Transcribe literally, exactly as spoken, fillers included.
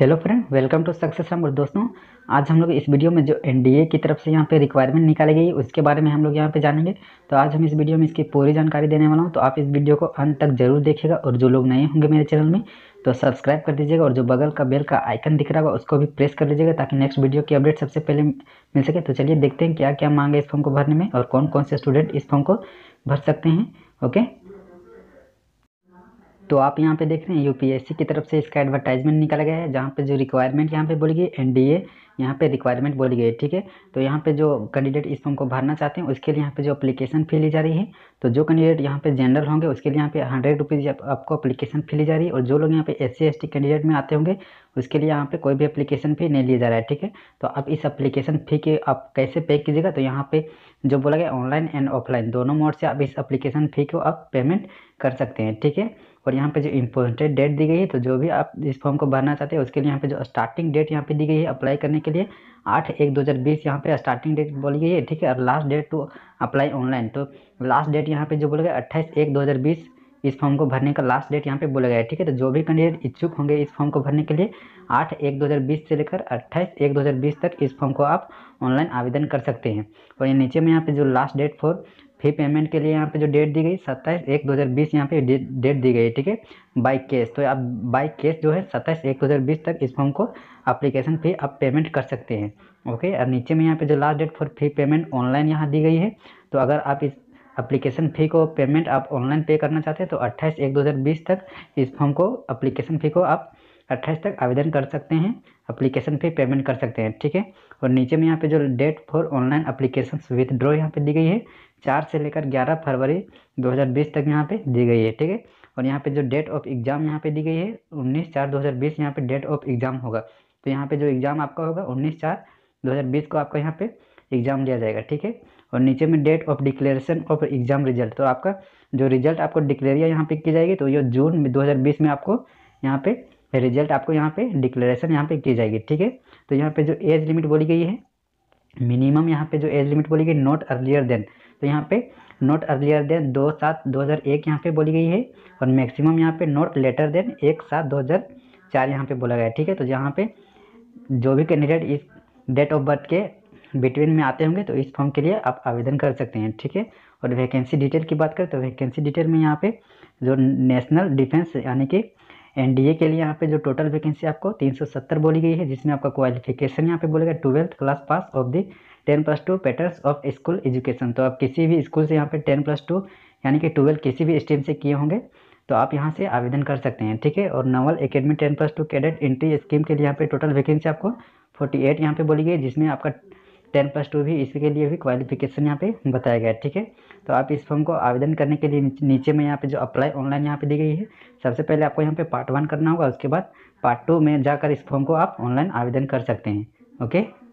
Hello friend, welcome to success Ramgarh. दोस्तों, आज हम लोग इस वीडियो में जो एनडीए की तरफ से यहाँ पे रिक्वायरमेंट निकाली गई उसके बारे में हम लोग यहाँ पे जानेंगे। तो आज हम इस वीडियो में इसकी पूरी जानकारी देने वाला हूँ, तो आप इस वीडियो को अंत तक जरूर देखिएगा। और जो लोग नए होंगे मेरे चैनल में तो सब्सक्राइब कर दीजिएगा और जो बगल का बेल का आइकन दिख रहा होगा उसको भी प्रेस कर लीजिएगा ताकि नेक्स्ट वीडियो की अपडेट सबसे पहले मिल सके। तो चलिए देखते हैं क्या क्या मांग है इस फॉर्म को भरने में और कौन कौन से स्टूडेंट इस फॉर्म को भर सकते हैं। ओके, तो आप यहाँ पे देख रहे हैं यूपीएससी की तरफ से इसका एडवर्टाइजमेंट निकाला गया है, जहाँ पे जो रिक्वायरमेंट यहाँ पे बोली गई एनडीए यहाँ पे रिक्वायरमेंट बोली गई है। ठीक है, तो यहाँ पे जो कैंडिडेट इस फॉर्म को भरना चाहते हैं उसके लिए यहाँ पे जो एप्लीकेशन फी ली जा रही है, तो जो कैंडिडेट यहाँ पे जनरल होंगे उसके लिए यहाँ पे हंड्रेड रुपीज़ आपको एप्लीकेशन फी ली जा रही है। और जो लोग यहाँ पे S C S T candidate में आते होंगे उसके लिए यहाँ पे कोई भी एप्लीकेशन फी नहीं लिया जा रहा है। ठीक है, तो आप इस एप्लीकेशन फी के आप कैसे पे कीजिएगा, तो यहाँ पे जो बोला गया ऑनलाइन एंड ऑफलाइन दोनों मोड से आप इस एप्लीकेशन फी को आप पेमेंट कर सकते हैं। ठीक है, और यहाँ पे जो इम्पोर्टेंट डेट दी गई है, तो जो भी आप इस फॉर्म को भरना चाहते हैं उसके लिए यहाँ पे जो स्टार्टिंग डेट यहाँ पे दी गई है अप्लाई करने के लिए आठ एक दो हज़ार बीस यहाँ पे स्टार्टिंग डेट बोली गई है। ठीक है, और last date to apply online, तो लास्ट डेट यहाँ पे जो बोला गया अट्ठाईस एक दो हज़ार बीस इस फॉर्म को भरने का लास्ट डेट यहाँ पे बोला गया है। ठीक है, तो जो भी कैंडिडेट इच्छुक होंगे इस फॉर्म को भरने के लिए आठ एक दो हज़ार बीस से लेकर अट्ठाईस एक दो हज़ार बीस तक इस फॉर्म को आप ऑनलाइन आवेदन कर सकते हैं। और ये नीचे में यहाँ पे जो last date for fee payment के लिए यहाँ पे जो डेट दी गई सत्ताईस एक दो हज़ार बीस यहाँ पे डेट दी गई है। ठीक है, बाई कैश, तो आप बाई कैश जो है सत्ताईस एक दो हज़ार बीस तक इस फॉर्म को एप्लीकेशन फी आप पेमेंट कर सकते हैं। ओके, और नीचे में यहाँ पे जो last date for fee payment online यहाँ दी गई है, तो अगर आप इस एप्लीकेशन फ़ी को पेमेंट आप ऑनलाइन पे करना चाहते हैं तो अट्ठाईस एक दो हज़ार बीस तक इस फॉर्म को एप्लीकेशन फ़ी को आप अट्ठाईस तक आवेदन कर सकते हैं, एप्लीकेशन फ़ी पेमेंट कर सकते हैं। ठीक है, और नीचे में यहाँ पे जो date for online application withdraw यहाँ पे दी गई है चार से लेकर ग्यारह फरवरी दो हज़ार बीस तक यहाँ पे दी गई है। ठीक है, और यहाँ पे जो डेट ऑफ एग्ज़ाम यहाँ पे दी गई है उन्नीस चार दो हज़ार बीस यहाँ पे डेट ऑफ एग्ज़ाम होगा, तो यहाँ पे जो एग्ज़ाम आपका होगा उन्नीस चार दो हज़ार बीस को आपका यहाँ पे एग्ज़ाम लिया जाएगा। ठीक है, और नीचे में date of declaration of exam result, तो आपका जो रिजल्ट आपको डिक्लेरिया यहाँ पे की जाएगी, तो ये जून दो हज़ार बीस में आपको यहाँ पे रिजल्ट आपको यहाँ पे डिक्लेरेशन यहाँ पे की जाएगी। ठीक है, तो यहाँ पे जो एज लिमिट बोली गई है मिनिमम यहाँ पे जो एज लिमिट बोली गई नॉट अर्लियर देन, तो यहाँ पे नॉट अर्लियर देन दो सात दो हज़ार एक यहाँ पे बोली गई है। और मैक्सिमम यहाँ पे नॉट लेटर देन एक सात दो हज़ार चार यहाँ पे बोला गया है। ठीक है, तो यहाँ पे जो भी कैंडिडेट इस डेट ऑफ बर्थ के बिटवीन में आते होंगे तो इस फॉर्म के लिए आप आवेदन कर सकते हैं। ठीक है, और वैकेंसी डिटेल की बात करें तो वैकेंसी डिटेल में यहाँ पे जो नेशनल डिफेंस यानी कि एनडीए के लिए यहाँ पे जो टोटल वैकेंसी आपको तीन सौ सत्तर बोली गई है, जिसमें आपका क्वालिफिकेशन यहाँ पे बोलेगा twelfth class pass of the ten plus two patterns of school education, तो आप किसी भी स्कूल से यहाँ पे टेन प्लस टू यानी कि ट्वेल्थ किसी भी स्ट्रीम से किए होंगे तो आप यहाँ से आवेदन कर सकते हैं। ठीक है, और naval academy ten plus two cadet entry scheme के लिए यहाँ पे टोटल वैकेंसी आपको फोर्टी एट यहाँ पे बोली गई, जिसमें आपका टेन प्लस टू भी इसके लिए भी क्वालिफिकेशन यहाँ पे बताया गया है। ठीक है, तो आप इस फॉर्म को आवेदन करने के लिए नीचे में यहाँ पे जो अप्लाई ऑनलाइन यहाँ पे दी गई है, सबसे पहले आपको यहाँ पे पार्ट वन करना होगा, उसके बाद पार्ट टू में जाकर इस फॉर्म को आप ऑनलाइन आवेदन कर सकते हैं। ओके।